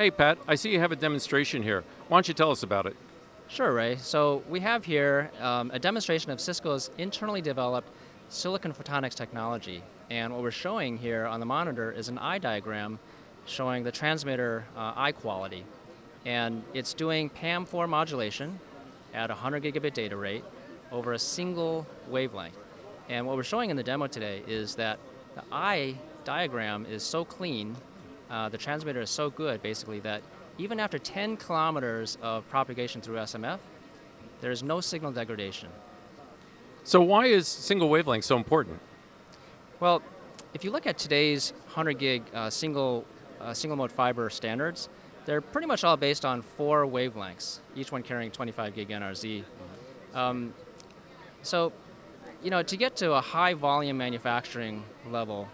Hey Pat, I see you have a demonstration here. Why don't you tell us about it? Sure, Ray. So we have here a demonstration of Cisco's internally developed silicon photonics technology. And what we're showing here on the monitor is an eye diagram showing the transmitter eye quality. And it's doing PAM4 modulation at 100 gigabit data rate over a single wavelength. And what we're showing in the demo today is that the eye diagram is so clean, the transmitter is so good basically that even after 10 kilometers of propagation through SMF, there is no signal degradation. So why is single wavelength so important? Well, if you look at today's 100 gig single mode fiber standards, they're pretty much all based on 4 wavelengths, each one carrying 25 gig NRZ. So, you know, to get to a high volume manufacturing level,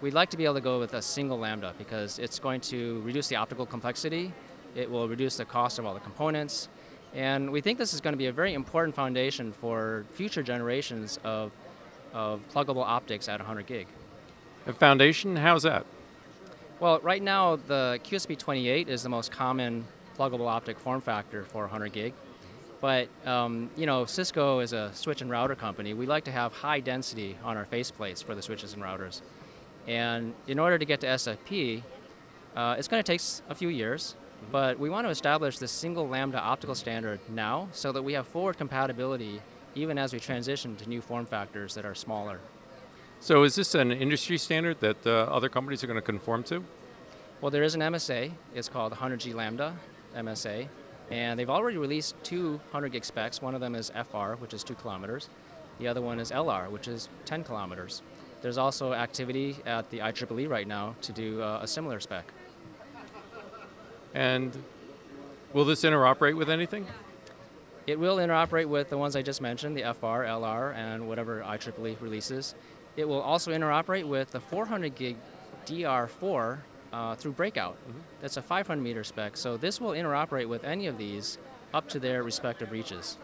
we'd like to be able to go with a single lambda because it's going to reduce the optical complexity, it will reduce the cost of all the components, and we think this is going to be a very important foundation for future generations of pluggable optics at 100 gig. A foundation? How's that? Well, right now the QSFP28 is the most common pluggable optic form factor for 100 gig. But, you know, Cisco is a switch and router company. We like to have high density on our faceplates for the switches and routers. And in order to get to SFP, it's going to take a few years, but we want to establish this single lambda optical standard now so that we have forward compatibility even as we transition to new form factors that are smaller. So is this an industry standard that other companies are going to conform to? Well, there is an MSA. It's called 100G Lambda MSA. And they've already released 2 100 gig specs. One of them is FR, which is 2 kilometers. The other one is LR, which is 10 kilometers. There's also activity at the IEEE right now to do a similar spec. And will this interoperate with anything? It will interoperate with the ones I just mentioned, the FR, LR, and whatever IEEE releases. It will also interoperate with the 400 gig DR4 through breakout. That's a 500 meter spec, so this will interoperate with any of these up to their respective reaches.